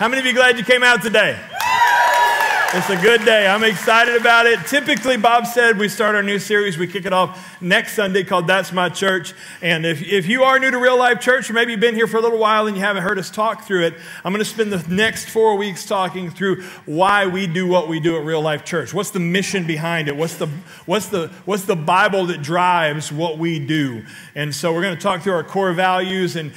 How many of you glad you came out today? It's a good day. I'm excited about it. Typically, Bob said we start our new series. We kick it off next Sunday called That's My Church. And if you are new to Real Life Church, or maybe you've been here for a little while and you haven't heard us talk through it, I'm going to spend the next 4 weeks talking through why we do what we do at Real Life Church. What's the mission behind it? What's the Bible that drives what we do? And so we're going to talk through our core values. And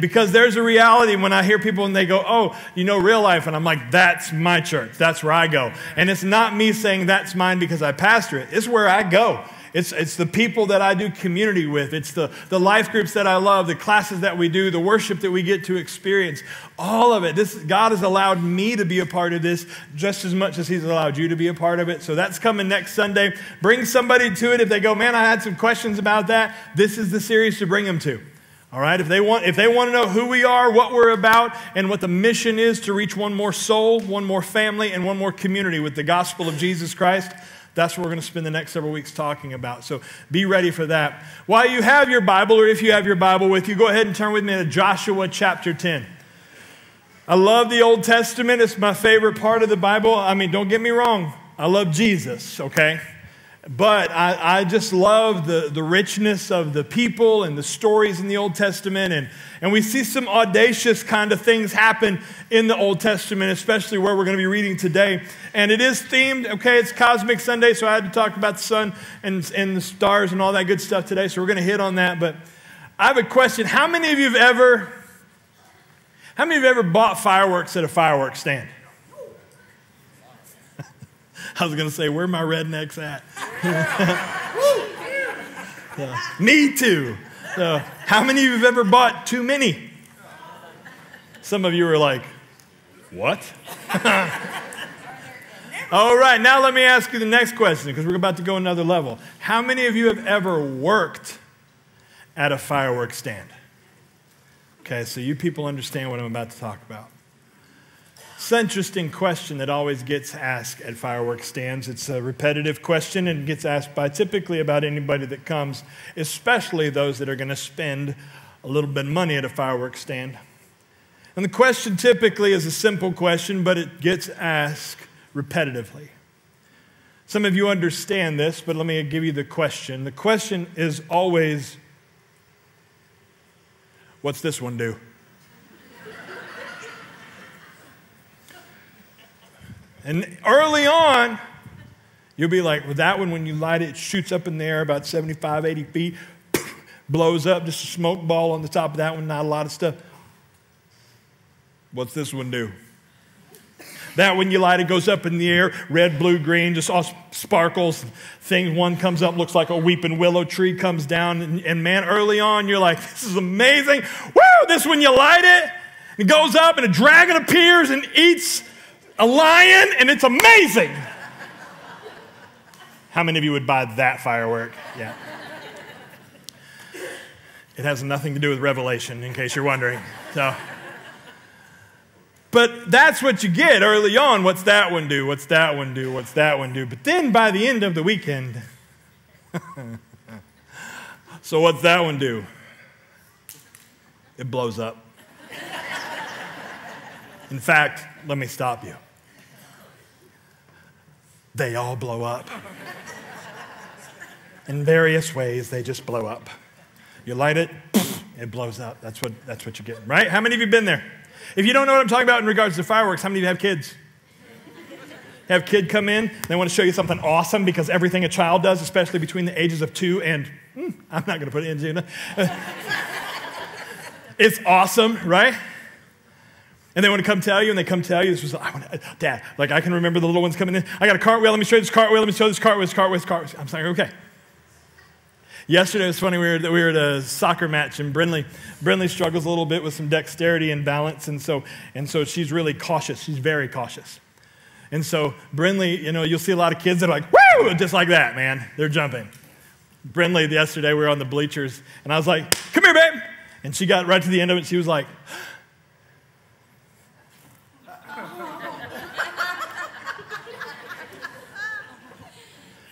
because there's a reality when I hear people and they go, oh, you know, Real Life. And I'm like, that's my church. That's where I go. And it's not me saying that's mine because I pastor it. It's where I go. It's the people that I do community with. It's the life groups that I love, the classes that we do, the worship that we get to experience, all of it. God has allowed me to be a part of this just as much as he's allowed you to be a part of it. So that's coming next Sunday. Bring somebody to it. If they go, man, I had some questions about that, this is the series to bring them to. All right, if they want to know who we are, what we're about, and what the mission is to reach one more soul, one more family, and one more community with the gospel of Jesus Christ, that's what we're going to spend the next several weeks talking about. So be ready for that. While you have your Bible, or if you have your Bible with you, go ahead and turn with me to Joshua chapter 10. I love the Old Testament. It's my favorite part of the Bible. I mean, don't get me wrong. I love Jesus, okay? But I just love the richness of the people and the stories in the Old Testament. And we see some audacious kind of things happen in the Old Testament, especially where we're going to be reading today. And it is themed, okay, it's Cosmic Sunday, so I had to talk about the sun and the stars and all that good stuff today. So we're going to hit on that. But I have a question. How many of you have ever bought fireworks at a fireworks stand? I was going to say, where are my rednecks at? Yeah. Me too. So, how many of you have ever bought too many? Some of you were like, what? All right, now let me ask you the next question because we're about to go another level. How many of you have ever worked at a fireworks stand? Okay, so you people understand what I'm about to talk about. It's an interesting question that always gets asked at fireworks stands. It's a repetitive question and gets asked by typically about anybody that comes, especially those that are going to spend a little bit of money at a fireworks stand. And the question typically is a simple question, but it gets asked repetitively. Some of you understand this, but let me give you the question. The question is always, what's this one do? And early on, you'll be like, well, that one, when you light it, it shoots up in the air about 75, 80 feet, blows up, just a smoke ball on the top of that one, not a lot of stuff. What's this one do? That one you light, it goes up in the air, red, blue, green, just all sparkles. Thing one comes up, looks like a weeping willow tree, comes down. And man, early on, you're like, this is amazing. Woo, this one, you light it, it goes up, and a dragon appears and eats a lion, and it's amazing. How many of you would buy that firework? Yeah. It has nothing to do with Revelation, in case you're wondering. So, but that's what you get early on. What's that one do? What's that one do? What's that one do? But then by the end of the weekend, so what's that one do? It blows up. In fact, let me stop you. They all blow up. In various ways, they just blow up. You light it, it blows up. That's what you're getting, right? How many of you have been there? If you don't know what I'm talking about in regards to fireworks, how many of you have kids? Have a kid come in, they want to show you something awesome because everything a child does, especially between the ages of 2 and, I'm not going to put it in, Gina. It's awesome, right? And they want to come tell you, and they come tell you, this was, Dad, like I can remember the little ones coming in. I got a cartwheel, let me show you this cartwheel, let me show you this cartwheel, this cartwheel, this cartwheel. I'm saying, okay. Yesterday, it was funny, we were at a soccer match, and Brindley struggles a little bit with some dexterity and balance, and so she's really cautious. She's very cautious. And so Brindley, you know, you'll see a lot of kids that are like, woo, just like that, man. They're jumping. Brindley, yesterday, we were on the bleachers, and I was like, come here, babe. And she got right to the end of it, she was like,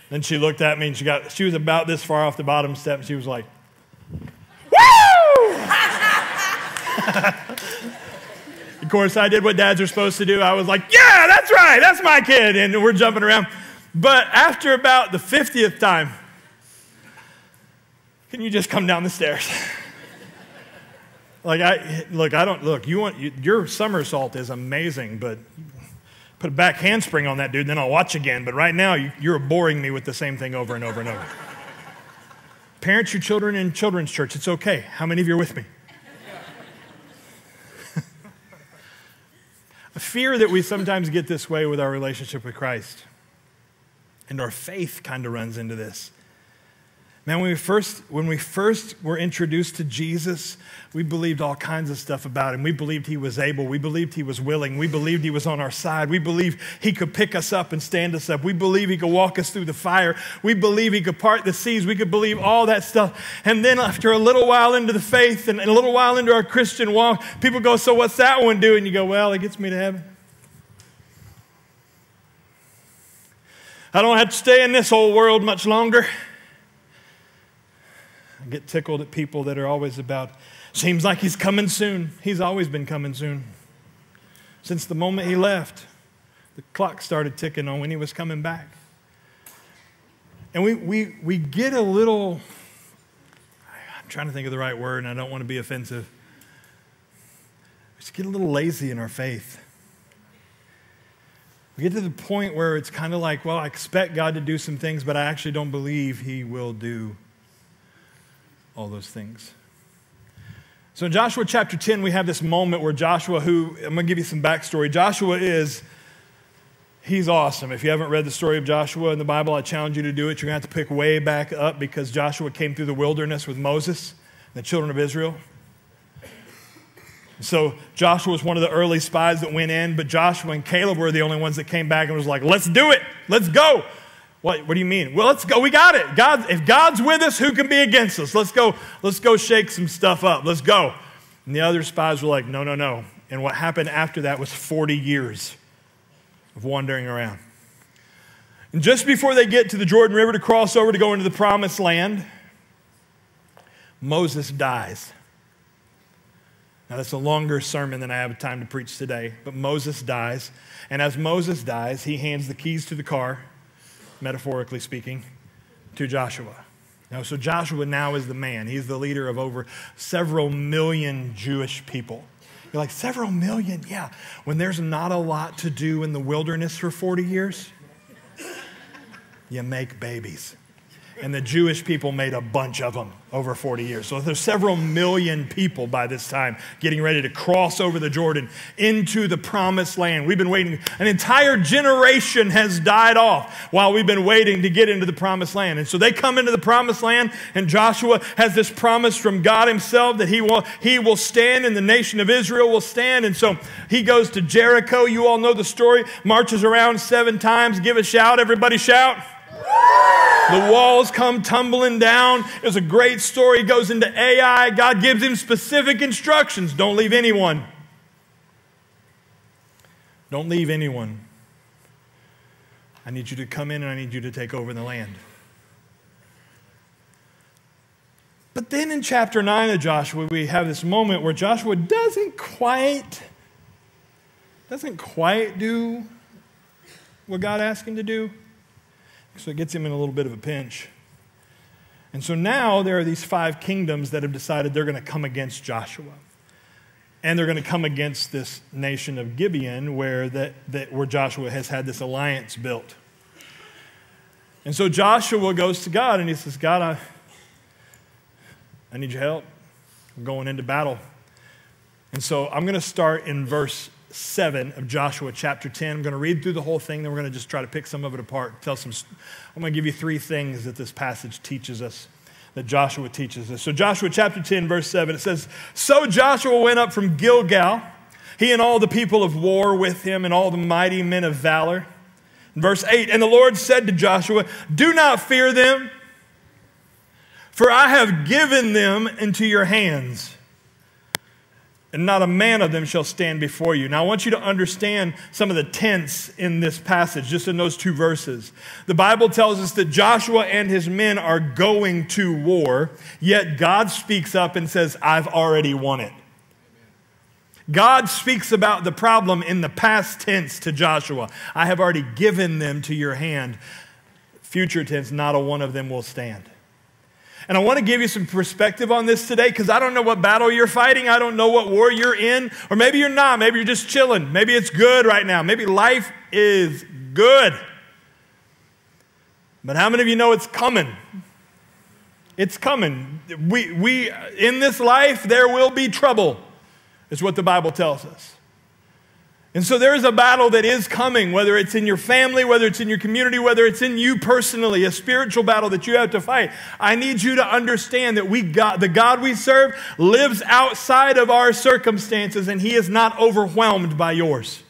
then she looked at me and she was about this far off the bottom step and she was like, woo! Of course, I did what dads are supposed to do. I was like, yeah, that's right. That's my kid. And we're jumping around. But after about the 50th time, can you just come down the stairs? Like, your somersault is amazing, but put a back handspring on that dude, then I'll watch again. But right now, you're boring me with the same thing over and over and over. Parents your children in children's church. It's okay. How many of you are with me? I fear that we sometimes get this way with our relationship with Christ. And our faith kind of runs into this. Man, when we first were introduced to Jesus, we believed all kinds of stuff about him. We believed he was able. We believed he was willing. We believed he was on our side. We believed he could pick us up and stand us up. We believed he could walk us through the fire. We believed he could part the seas. We could believe all that stuff. And then after a little while into the faith and a little while into our Christian walk, people go, so what's that one do? And you go, well, it gets me to heaven. I don't have to stay in this old world much longer. I get tickled at people that are always about, seems like he's coming soon. He's always been coming soon. Since the moment he left, the clock started ticking on when he was coming back. And we get a little, I'm trying to think of the right word, and I don't want to be offensive. We just get a little lazy in our faith. We get to the point where it's kind of like, well, I expect God to do some things, but I actually don't believe he will do all those things. So in Joshua chapter 10, we have this moment where Joshua, who, I'm going to give you some backstory. Joshua is, he's awesome. If you haven't read the story of Joshua in the Bible, I challenge you to do it. You're going to have to pick way back up because Joshua came through the wilderness with Moses and the children of Israel. So Joshua was one of the early spies that went in, but Joshua and Caleb were the only ones that came back and was like, let's do it. Let's go. What do you mean? Well, let's go. We got it. God, if God's with us, who can be against us? Let's go shake some stuff up. Let's go. And the other spies were like, no, no, no. And what happened after that was 40 years of wandering around. And just before they get to the Jordan River to cross over to go into the promised land, Moses dies. Now, that's a longer sermon than I have time to preach today, but Moses dies. And as Moses dies, he hands the keys to the car, metaphorically speaking, to Joshua. Now, so Joshua now is the man. He's the leader of over several million Jewish people. You're like, several million? Yeah. When there's not a lot to do in the wilderness for 40 years, you make babies. And the Jewish people made a bunch of them over 40 years. So there's several million people by this time getting ready to cross over the Jordan into the promised land. We've been waiting. An entire generation has died off while we've been waiting to get into the promised land. And so they come into the promised land, and Joshua has this promise from God himself that he will stand and the nation of Israel will stand. And so he goes to Jericho. You all know the story. Marches around 7 times. Give a shout. Everybody shout. The walls come tumbling down. It was a great story. He goes into Ai. God gives him specific instructions. Don't leave anyone. Don't leave anyone. I need you to come in and I need you to take over the land. But then in chapter 9 of Joshua, we have this moment where Joshua doesn't quite do what God asked him to do. So it gets him in a little bit of a pinch. And so now there are these 5 kingdoms that have decided they're going to come against Joshua. And they're going to come against this nation of Gibeon where Joshua has had this alliance built. And so Joshua goes to God and he says, God, I need your help. I'm going into battle. And so I'm going to start in verse 7 of Joshua chapter 10. I'm going to read through the whole thing, then we're going to just try to pick some of it apart. I'm going to give you 3 things that this passage teaches us, that Joshua teaches us. So Joshua chapter 10, verse 7, it says, So Joshua went up from Gilgal, he and all the people of war with him, and all the mighty men of valor. In verse 8, And the Lord said to Joshua, Do not fear them, for I have given them into your hands. And not a man of them shall stand before you. Now, I want you to understand some of the tense in this passage, just in those 2 verses. The Bible tells us that Joshua and his men are going to war, yet God speaks up and says, I've already won it. God speaks about the problem in the past tense to Joshua. I have already given them to your hand. Future tense, not a one of them will stand. And I want to give you some perspective on this today, because I don't know what battle you're fighting. I don't know what war you're in. Or maybe you're not. Maybe you're just chilling. Maybe it's good right now. Maybe life is good. But how many of you know it's coming? It's coming. We in this life, there will be trouble, is what the Bible tells us. And so there is a battle that is coming, whether it's in your family, whether it's in your community, whether it's in you personally, a spiritual battle that you have to fight. I need you to understand that the God we serve lives outside of our circumstances, and he is not overwhelmed by yours.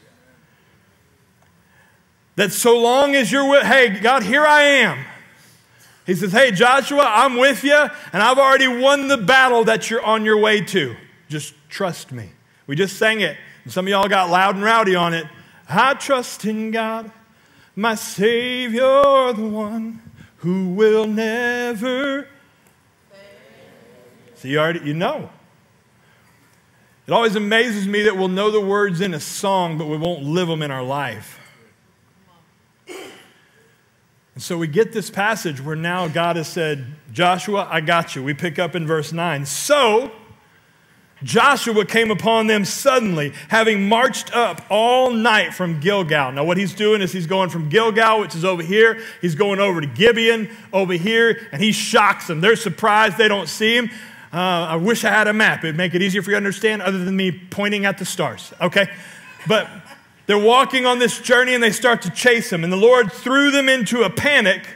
That so long as you're with, hey, God, here I am. He says, hey, Joshua, I'm with you, and I've already won the battle that you're on your way to. Just trust me. We just sang it. Some of y'all got loud and rowdy on it. I trust in God, my Savior, the one who will never. So you know. It always amazes me that we'll know the words in a song, but we won't live them in our life. And so we get this passage where now God has said, Joshua, I got you. We pick up in verse 9. So Joshua came upon them suddenly, having marched up all night from Gilgal. Now what he's doing is he's going from Gilgal, which is over here. He's going over to Gibeon over here, and he shocks them. They're surprised they don't see him. I wish I had a map. It'd make it easier for you to understand other than me pointing at the stars, okay? But they're walking on this journey, and they start to chase him. And the Lord threw them into a panic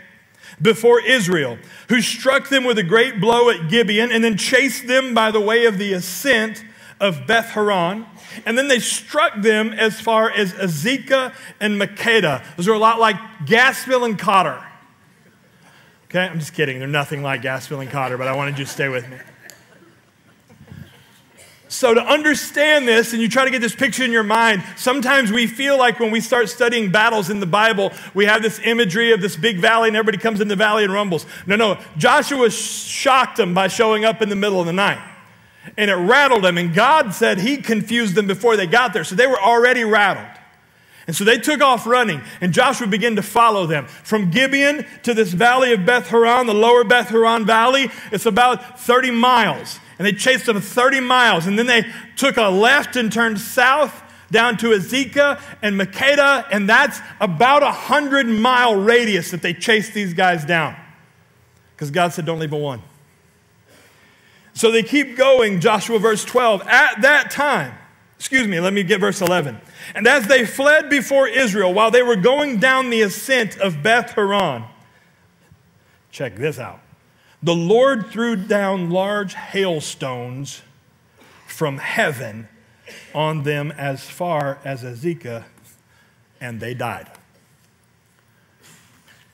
before Israel, who struck them with a great blow at Gibeon, and then chased them by the way of the ascent of Beth Horon. And then they struck them as far as Azekah and Makeda. Those are a lot like Gassville and Cotter. Okay, I'm just kidding. They're nothing like Gassville and Cotter, but I wanted you to stay with me. So to understand this, and you try to get this picture in your mind, sometimes we feel like when we start studying battles in the Bible, we have this imagery of this big valley and everybody comes in the valley and rumbles. No, no. Joshua shocked them by showing up in the middle of the night. And it rattled them. And God said he confused them before they got there. So they were already rattled. And so they took off running, and Joshua began to follow them. From Gibeon to this valley of Beth Horon, the lower Beth Horon Valley, it's about 30 miles. And they chased them 30 miles. And then they took a left and turned south down to Azekah and Makeda. And that's about a 100-mile radius that they chased these guys down. Because God said, don't leave a one. So they keep going, Joshua verse 12. At that time, let me get verse 11. And as they fled before Israel, while they were going down the ascent of Beth Horon, check this out. The Lord threw down large hailstones from heaven on them as far as Azekah, and they died.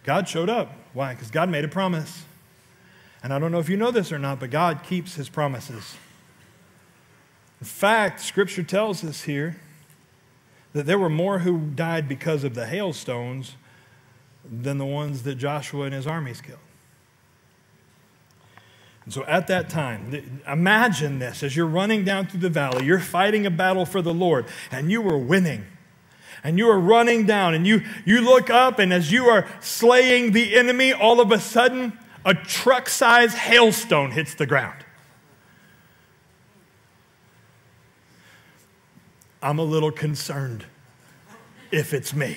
God showed up. Why? Because God made a promise. And I don't know if you know this or not, but God keeps his promises. In fact, Scripture tells us here that there were more who died because of the hailstones than the ones that Joshua and his armies killed. And so at that time, imagine this. As you're running down through the valley, you're fighting a battle for the Lord, and you were winning. And you are running down, and you look up, and as you are slaying the enemy, all of a sudden, a truck-sized hailstone hits the ground. I'm a little concerned if it's me,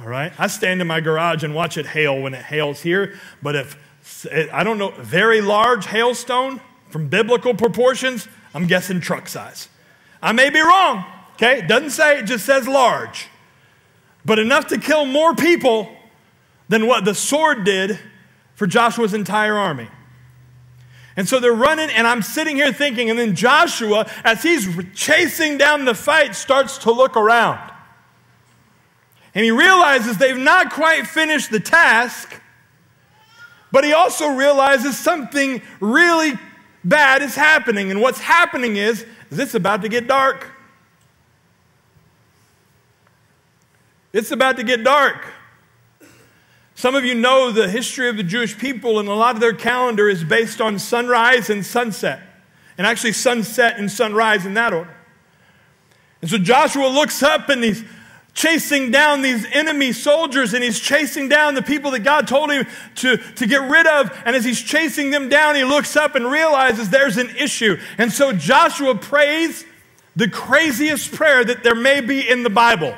all right? I stand in my garage and watch it hail when it hails here, but if, I don't know, very large hailstone from biblical proportions, I'm guessing truck size. I may be wrong, okay? It doesn't say, it just says large. But enough to kill more people than what the sword did for Joshua's entire army. And so they're running, and I'm sitting here thinking, and then Joshua, as he's chasing down the fight, starts to look around. And he realizes they've not quite finished the task, but he also realizes something really bad is happening. And what's happening is it's about to get dark. It's about to get dark. Some of you know the history of the Jewish people, and a lot of their calendar is based on sunrise and sunset, and actually sunset and sunrise in that order. And so Joshua looks up and he's chasing down these enemy soldiers, and he's chasing down the people that God told him to get rid of. And as he's chasing them down, he looks up and realizes there's an issue. And so Joshua prays the craziest prayer that there may be in the Bible.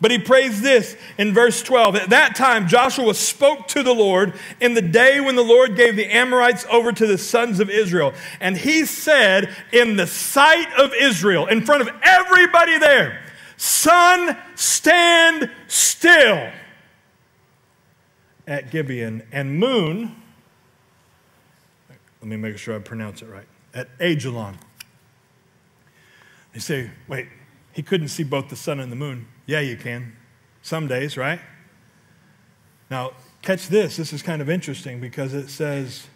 But he prays this in verse 12. At that time, Joshua spoke to the Lord in the day when the Lord gave the Amorites over to the sons of Israel. And he said, in the sight of Israel, in front of everybody there, "Sun, stand still at Gibeon, and moon," let me make sure I pronounce it right, "at Ajalon." They say, wait, he couldn't see both the sun and the moon. Yeah, you can. Some days, right? Now, catch this. This is kind of interesting because it says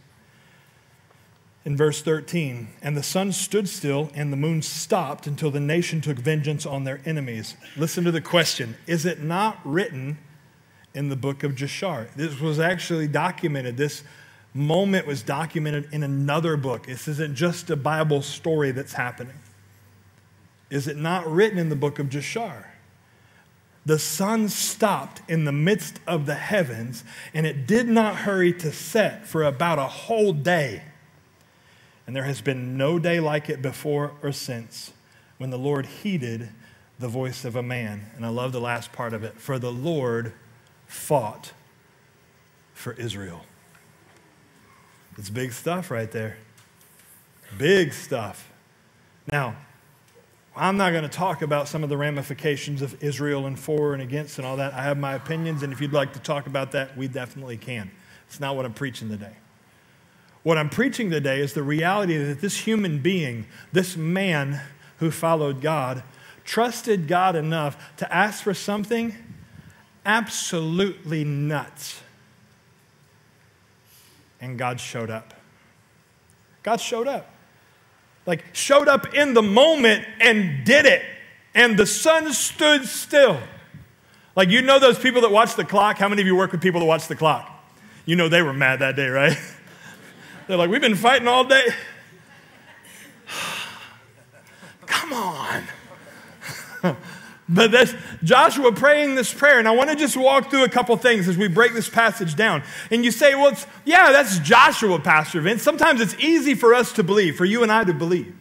in verse 13, "And the sun stood still and the moon stopped until the nation took vengeance on their enemies." Listen to the question. Is it not written in the book of Jashar? This was actually documented. This moment was documented in another book. This isn't just a Bible story that's happening. Is it not written in the book of Jashar? "The sun stopped in the midst of the heavens, and it did not hurry to set for about a whole day. And there has been no day like it before or since, when the Lord heeded the voice of a man." And I love the last part of it. "For the Lord fought for Israel." It's big stuff right there. Big stuff. Now, I'm not going to talk about some of the ramifications of Israel and for and against and all that. I have my opinions, and if you'd like to talk about that, we definitely can. It's not what I'm preaching today. What I'm preaching today is the reality that this human being, this man who followed God, trusted God enough to ask for something absolutely nuts. And God showed up. God showed up. Like, showed up in the moment and did it. And the sun stood still. Like, you know those people that watch the clock? How many of you work with people that watch the clock? You know they were mad that day, right? They're like, "We've been fighting all day." Come on. But that's Joshua praying this prayer. And I want to just walk through a couple things as we break this passage down. And you say, well, yeah, that's Joshua, Pastor Vince. Sometimes it's easy for us to believe, for you and I to believe,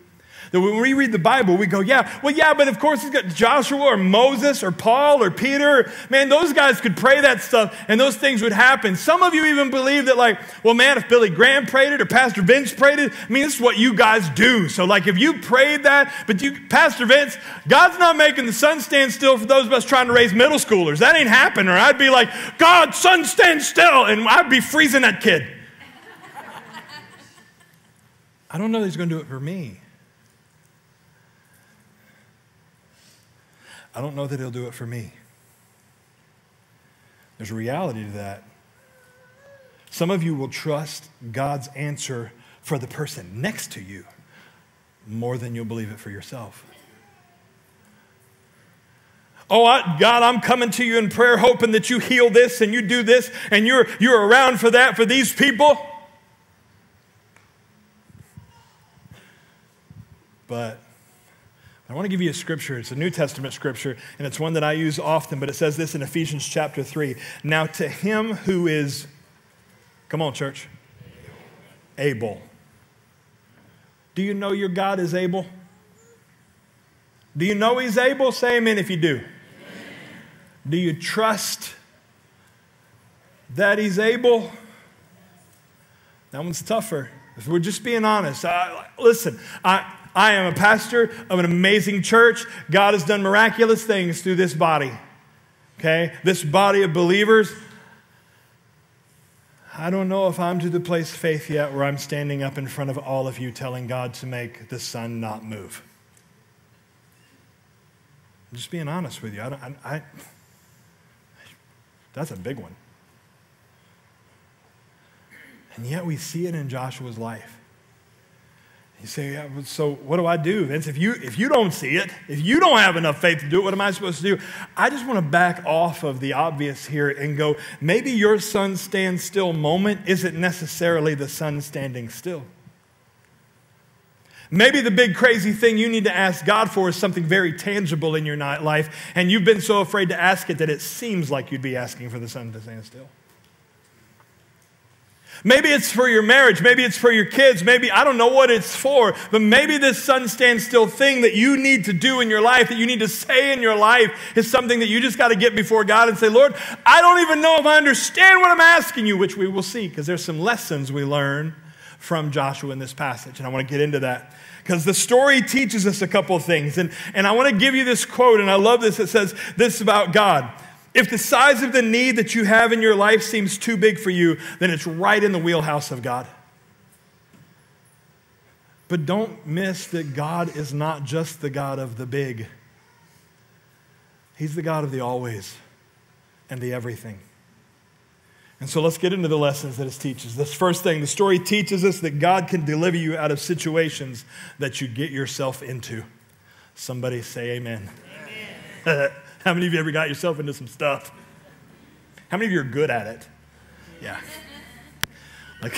that when we read the Bible, we go, yeah, well, yeah, but of course he's got Joshua or Moses or Paul or Peter. Man, those guys could pray that stuff and those things would happen. Some of you even believe that, like, well, man, if Billy Graham prayed it or Pastor Vince prayed it, I mean, this is what you guys do. So, like, if you prayed that, but you, Pastor Vince, God's not making the sun stand still for those of us trying to raise middle schoolers. That ain't happening. Or I'd be like, "God, sun stand still," and I'd be freezing that kid. I don't know that he's going to do it for me. I don't know that he'll do it for me. There's a reality to that. Some of you will trust God's answer for the person next to you more than you'll believe it for yourself. "Oh, God, I'm coming to you in prayer hoping that you heal this and you do this and you're around for that for these people." But I want to give you a scripture. It's a New Testament scripture, and it's one that I use often, but it says this in Ephesians chapter 3. "Now to him who is," come on, church, "able." Do you know your God is able? Do you know he's able? Say amen if you do. Amen. Do you trust that he's able? That one's tougher. If we're just being honest, listen, I am a pastor of an amazing church. God has done miraculous things through this body, okay? This body of believers. I don't know if I'm to the place of faith yet where I'm standing up in front of all of you telling God to make the sun not move. I'm just being honest with you. That's a big one. And yet we see it in Joshua's life. You say, yeah, so what do I do, Vince? If you don't see it, if you don't have enough faith to do it, what am I supposed to do? I just want to back off of the obvious here and go, maybe your sun stand still moment isn't necessarily the sun standing still. Maybe the big crazy thing you need to ask God for is something very tangible in your life, and you've been so afraid to ask it that it seems like you'd be asking for the sun to stand still. Maybe it's for your marriage. Maybe it's for your kids. Maybe, I don't know what it's for, but maybe this sun stand still thing that you need to do in your life, that you need to say in your life, is something that you just got to get before God and say, Lord, I don't even know if I understand what I'm asking you, which we will see, because there's some lessons we learn from Joshua in this passage, and I want to get into that, because the story teaches us a couple of things, and I want to give you this quote, and I love this. It says this about God: if the size of the need that you have in your life seems too big for you, then it's right in the wheelhouse of God. But don't miss that God is not just the God of the big. He's the God of the always and the everything. And so let's get into the lessons that it teaches. This first thing, the story teaches us that God can deliver you out of situations that you get yourself into. Somebody say amen. Amen. How many of you ever got yourself into some stuff? How many of you are good at it? Yeah. Like,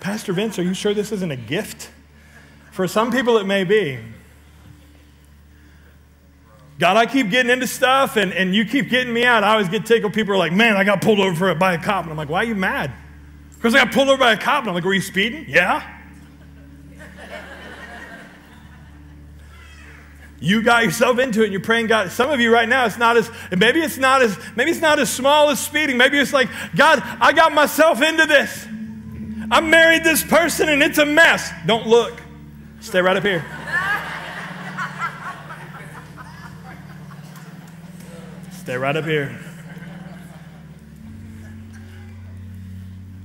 Pastor Vince, are you sure this isn't a gift? For some people it may be. God, I keep getting into stuff, and you keep getting me out. I always get tickled. People are like, man, I got pulled over by a cop. And I'm like, why are you mad? Because I got pulled over by a cop. And I'm like, were you speeding? Yeah. You got yourself into it, and you're praying, God. Some of you right now, maybe it's not as small as speeding. Maybe it's like, God, I got myself into this. I married this person, and it's a mess. Don't look. Stay right up here. Stay right up here.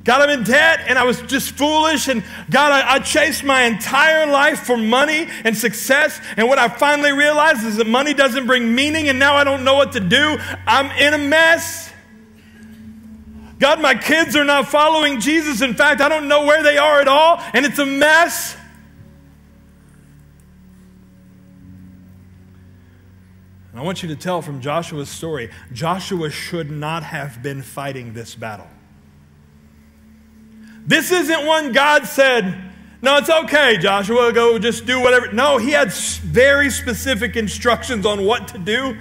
God, I'm in debt, and I was just foolish, and God, I chased my entire life for money and success, and what I finally realized is that money doesn't bring meaning, and now I don't know what to do. I'm in a mess. God, my kids are not following Jesus. In fact, I don't know where they are at all, and it's a mess. And I want you to tell from Joshua's story, Joshua should not have been fighting this battle. This isn't one God said, no, it's okay, Joshua, go just do whatever. No, he had very specific instructions on what to do,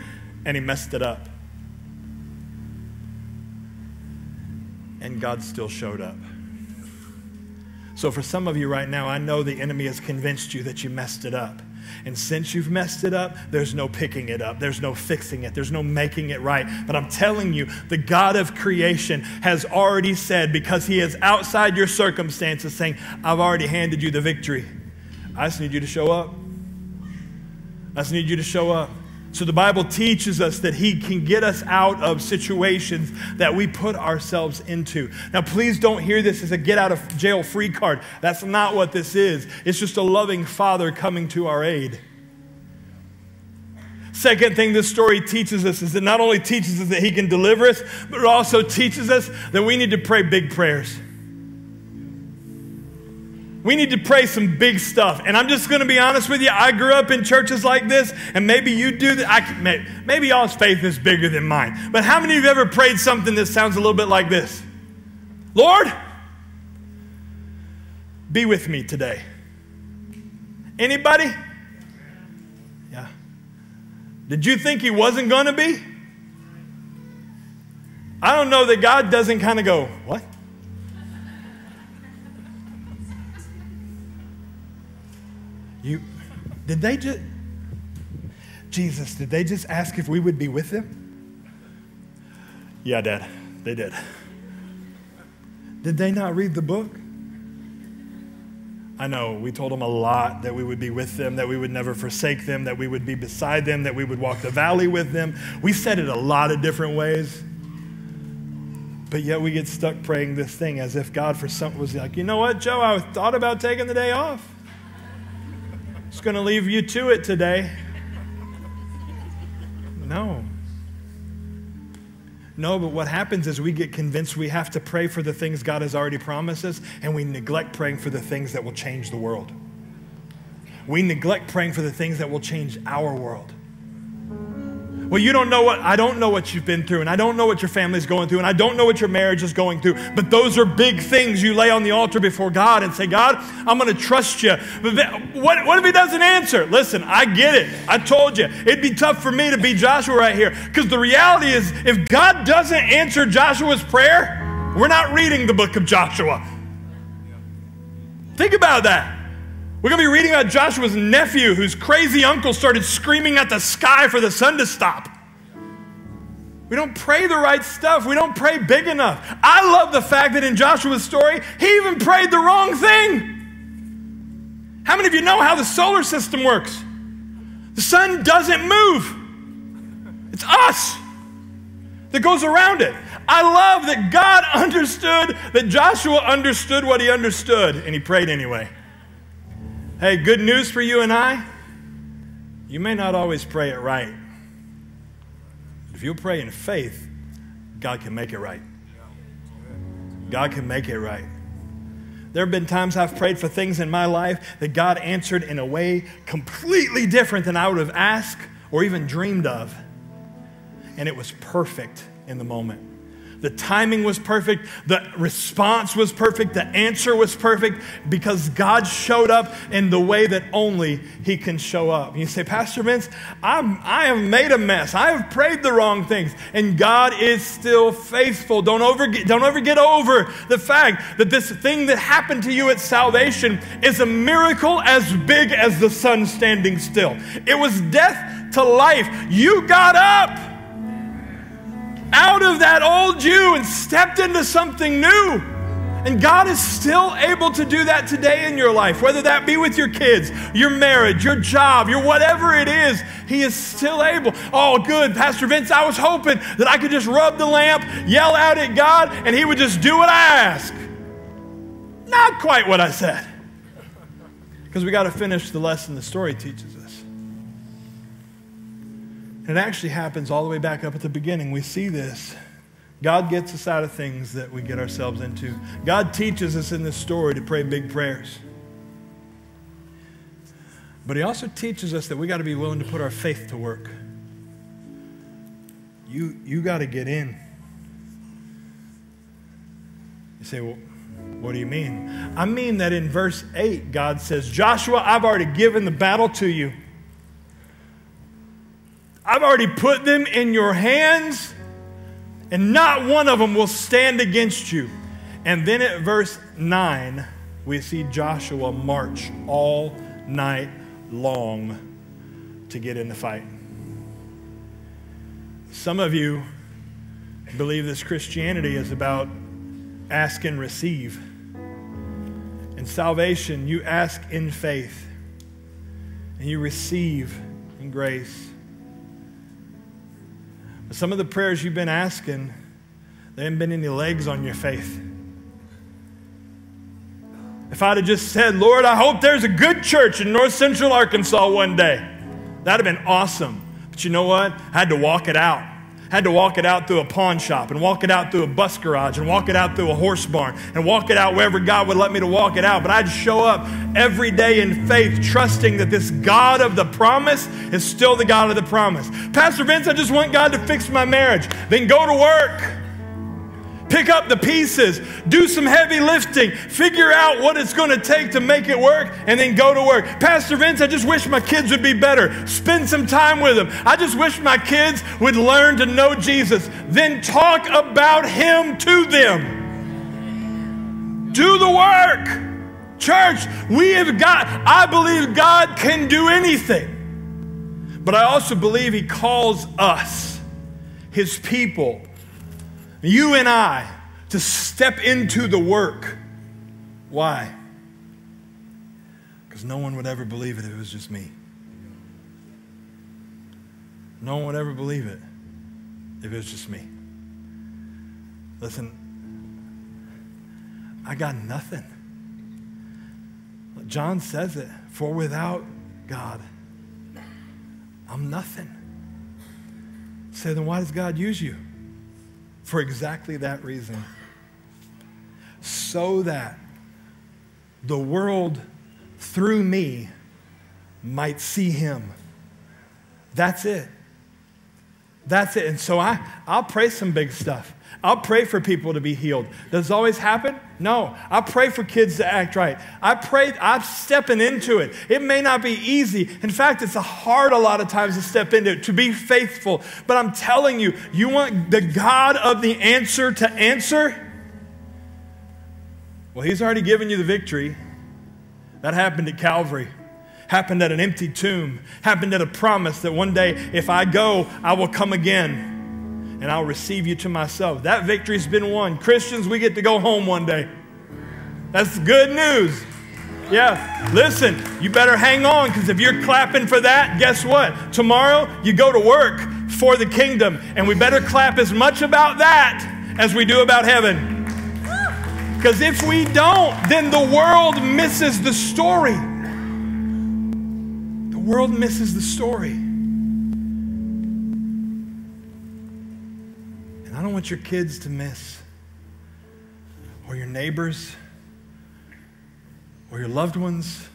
and he messed it up. And God still showed up. So for some of you right now, I know the enemy has convinced you that you messed it up. And since you've messed it up, there's no picking it up. There's no fixing it. There's no making it right. But I'm telling you, the God of creation has already said, because he is outside your circumstances, saying, I've already handed you the victory. I just need you to show up. I just need you to show up. So the Bible teaches us that he can get us out of situations that we put ourselves into. Now, please don't hear this as a get-out-of-jail-free card. That's not what this is. It's just a loving Father coming to our aid. Second thing this story teaches us is that not only teaches us that he can deliver us, but it also teaches us that we need to pray big prayers. We need to pray some big stuff. And I'm just going to be honest with you. I grew up in churches like this, and maybe you do that. Maybe y'all's faith is bigger than mine. But how many of you have ever prayed something that sounds a little bit like this? Lord, be with me today. Anybody? Yeah. Did you think he wasn't going to be? I don't know that God doesn't kind of go, what? Jesus, did they just ask if we would be with them? Yeah, Dad, they did. Did they not read the book? I know, we told them a lot that we would be with them, that we would never forsake them, that we would be beside them, that we would walk the valley with them. We said it a lot of different ways. But yet we get stuck praying this thing as if God for something was like, you know what, Joe, I thought about taking the day off. Just going to leave you to it today. No. No, but what happens is we get convinced we have to pray for the things God has already promised us, and we neglect praying for the things that will change the world. We neglect praying for the things that will change our world. Well, you don't know what, I don't know what you've been through, and I don't know what your family's going through, and I don't know what your marriage is going through, but those are big things you lay on the altar before God and say, God, I'm going to trust you. But what if he doesn't answer? Listen, I get it. I told you. It'd be tough for me to be Joshua right here, because the reality is if God doesn't answer Joshua's prayer, we're not reading the book of Joshua. Think about that. We're going to be reading about Joshua's nephew whose crazy uncle started screaming at the sky for the sun to stop. We don't pray the right stuff. We don't pray big enough. I love the fact that in Joshua's story, he even prayed the wrong thing. How many of you know how the solar system works? The sun doesn't move. It's us that goes around it. I love that God understood, that Joshua understood what he understood, and he prayed anyway. Hey, good news for you and I, you may not always pray it right. But if you pray in faith, God can make it right. God can make it right. There have been times I've prayed for things in my life that God answered in a way completely different than I would have asked or even dreamed of. And it was perfect in the moment. The timing was perfect. The response was perfect. The answer was perfect because God showed up in the way that only he can show up. You say, Pastor Vince, I have made a mess. I have prayed the wrong things, and God is still faithful. Don't ever get over the fact that this thing that happened to you at salvation is a miracle as big as the sun standing still. It was death to life. You got up out of that old you and stepped into something new. And God is still able to do that today in your life, whether that be with your kids, your marriage, your job, your whatever it is, he is still able. Oh, good, Pastor Vince, I was hoping that I could just rub the lamp, yell out at God, and he would just do what I ask. Not quite what I said. Because we got to finish the lesson the story teaches us. And it actually happens all the way back up at the beginning. We see this. God gets us out of things that we get ourselves into. God teaches us in this story to pray big prayers. But he also teaches us that we got to be willing to put our faith to work. You got to get in. You say, well, what do you mean? I mean that in verse 8, God says, Joshua, I've already given the battle to you. I've already put them in your hands, and not one of them will stand against you. And then at verse 9, we see Joshua march all night long to get in the fight. Some of you believe this Christianity is about ask and receive. In salvation, you ask in faith, and you receive in grace. Some of the prayers you've been asking, there haven't been any legs on your faith. If I'd have just said, Lord, I hope there's a good church in North Central Arkansas one day, that'd have been awesome. But you know what? I had to walk it out. I had to walk it out through a pawn shop, and walk it out through a bus garage, and walk it out through a horse barn, and walk it out wherever God would let me to walk it out. But I'd show up every day in faith, trusting that this God of the promise is still the God of the promise. Pastor Vince, I just want God to fix my marriage. Then go to work. Pick up the pieces. Do some heavy lifting. Figure out what it's going to take to make it work, and then go to work. Pastor Vince, I just wish my kids would be better. Spend some time with them. I just wish my kids would learn to know Jesus. Then talk about him to them. Do the work. Church, we have got, I believe God can do anything. But I also believe he calls us, his people, you and I, to step into the work. Why? Because no one would ever believe it if it was just me. No one would ever believe it if it was just me. Listen, I got nothing. John says it, for without God, I'm nothing. So then why does God use you? For exactly that reason. So that the world through me might see him. That's it. That's it. And so I'll pray some big stuff. I'll pray for people to be healed. Does it always happen? No. I pray for kids to act right. I pray, I'm stepping into it. It may not be easy. In fact, it's hard a lot of times to step into it, to be faithful. But I'm telling you, you want the God of the answer to answer? Well, he's already given you the victory. That happened at Calvary. Happened at an empty tomb. Happened at a promise that one day, if I go, I will come again. And I'll receive you to myself. That victory's been won. Christians, we get to go home one day. That's good news. Yeah, listen, you better hang on, because if you're clapping for that, guess what? Tomorrow, you go to work for the kingdom, and we better clap as much about that as we do about heaven. Because if we don't, then the world misses the story. The world misses the story. I don't want your kids to miss, or your neighbors, or your loved ones,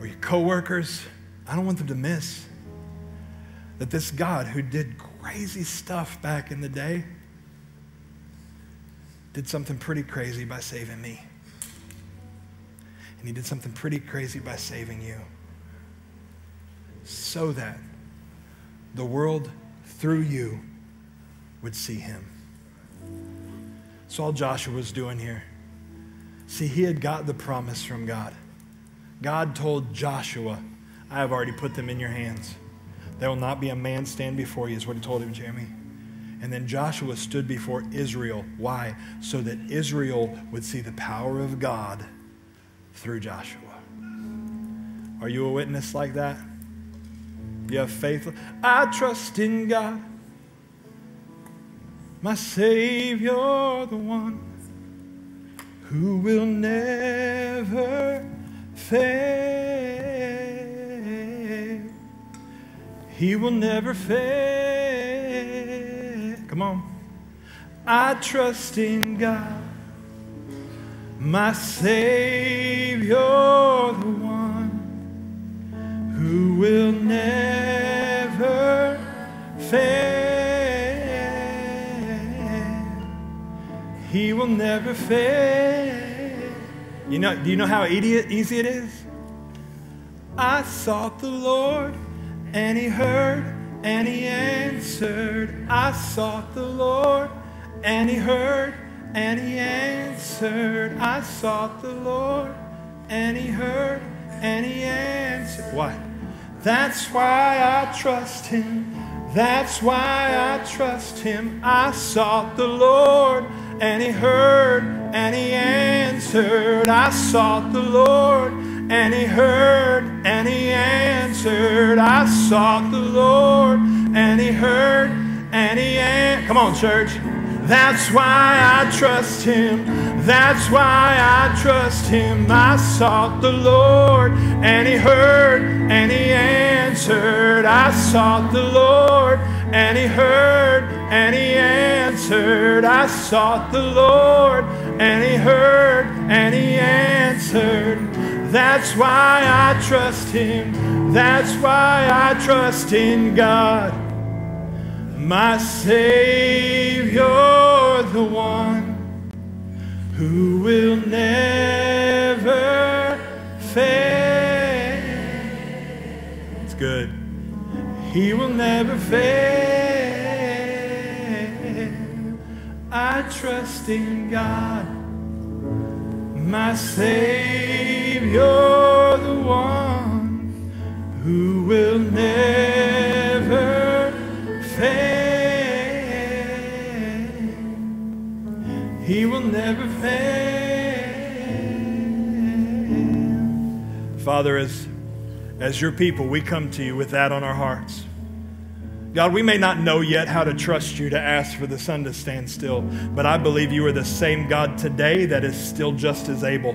or your coworkers. I don't want them to miss that this God who did crazy stuff back in the day did something pretty crazy by saving me. And he did something pretty crazy by saving you, so that the world through you would see him. That's all Joshua was doing here. See, he had got the promise from God. God told Joshua, I have already put them in your hands. There will not be a man stand before you, is what he told him, Jeremy. And then Joshua stood before Israel. Why? So that Israel would see the power of God through Joshua. Are you a witness like that? You have faith. I trust in God, my Savior, the one who will never fail. He will never fail. Come on. I trust in God, my Savior, the one who will never fail. He will never fail. You know, do you know how easy it is? I sought the Lord, and he heard, and he answered. I sought the Lord, and he heard, and he answered. I sought the Lord, and he heard, and he answered. Why? That's why I trust him. That's why I trust him. I sought the Lord, and he heard, and he answered. I sought the Lord, and he heard, and he answered. I sought the Lord, and he heard, and he answered. Come on, church. That's why I trust him. That's why I trust him. I sought the Lord, and he heard, and he answered. I sought the Lord, and he heard, and he answered. I sought the Lord, and he heard, and he answered. That's why I trust him. That's why I trust in God, my Savior, the one who will never fail. It's good. He will never fail. I trust in God, my Savior, the one who will never fail. He will never fail. Father, as your people, we come to you with that on our hearts. God, we may not know yet how to trust you to ask for the sun to stand still, but I believe you are the same God today that is still just as able.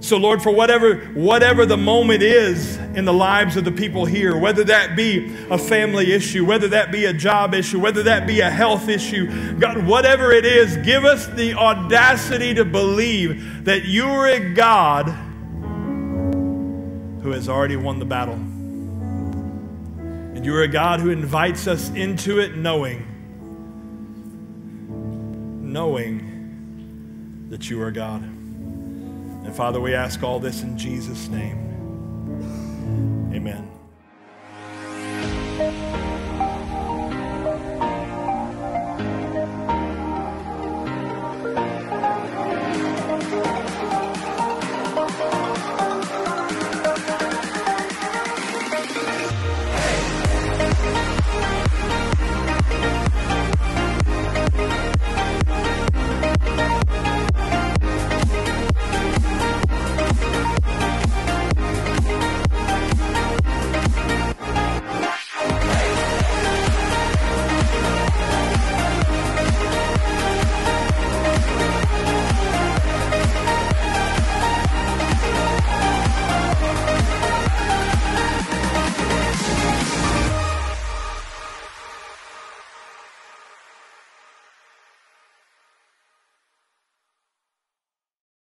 So Lord, for whatever the moment is in the lives of the people here, whether that be a family issue, whether that be a job issue, whether that be a health issue, God, whatever it is, give us the audacity to believe that you are a God who has already won the battle. And you are a God who invites us into it knowing that you are God. And Father, we ask all this in Jesus' name. Amen.